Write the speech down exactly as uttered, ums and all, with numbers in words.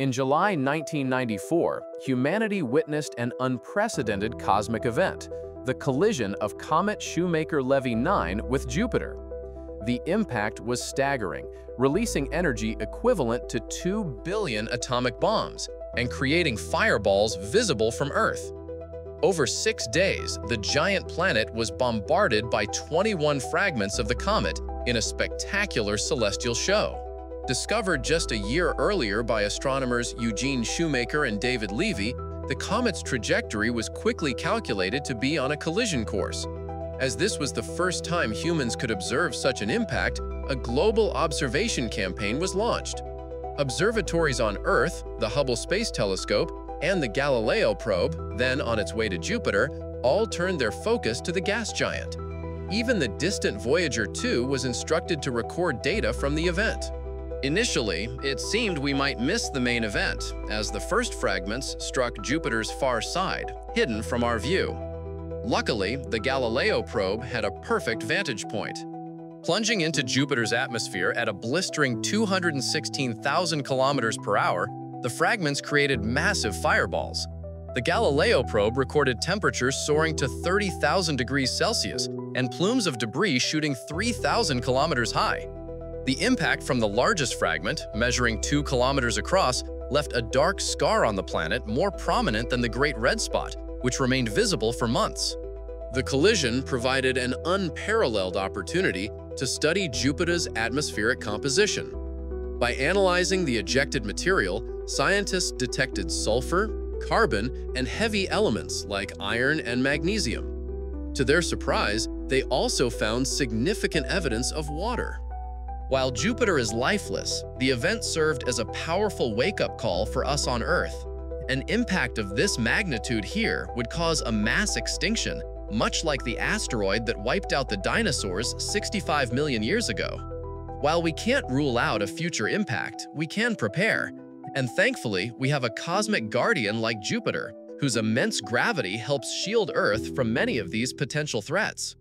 In July nineteen ninety-four, humanity witnessed an unprecedented cosmic event, the collision of Comet Shoemaker-Levy nine with Jupiter. The impact was staggering, releasing energy equivalent to two billion atomic bombs and creating fireballs visible from Earth. Over six days, the giant planet was bombarded by twenty-one fragments of the comet in a spectacular celestial show. Discovered just a year earlier by astronomers Eugene Shoemaker and David Levy, the comet's trajectory was quickly calculated to be on a collision course. As this was the first time humans could observe such an impact, a global observation campaign was launched. Observatories on Earth, the Hubble Space Telescope, and the Galileo probe, then on its way to Jupiter, all turned their focus to the gas giant. Even the distant Voyager two was instructed to record data from the event. Initially, it seemed we might miss the main event, as the first fragments struck Jupiter's far side, hidden from our view. Luckily, the Galileo probe had a perfect vantage point. Plunging into Jupiter's atmosphere at a blistering two hundred sixteen thousand kilometers per hour, the fragments created massive fireballs. The Galileo probe recorded temperatures soaring to thirty thousand degrees Celsius and plumes of debris shooting three thousand kilometers high. The impact from the largest fragment, measuring two kilometers across, left a dark scar on the planet more prominent than the Great Red Spot, which remained visible for months. The collision provided an unparalleled opportunity to study Jupiter's atmospheric composition. By analyzing the ejected material, scientists detected sulfur, carbon, and heavy elements like iron and magnesium. To their surprise, they also found significant evidence of water. While Jupiter is lifeless, the event served as a powerful wake-up call for us on Earth. An impact of this magnitude here would cause a mass extinction, much like the asteroid that wiped out the dinosaurs sixty-five million years ago. While we can't rule out a future impact, we can prepare. And thankfully, we have a cosmic guardian like Jupiter, whose immense gravity helps shield Earth from many of these potential threats.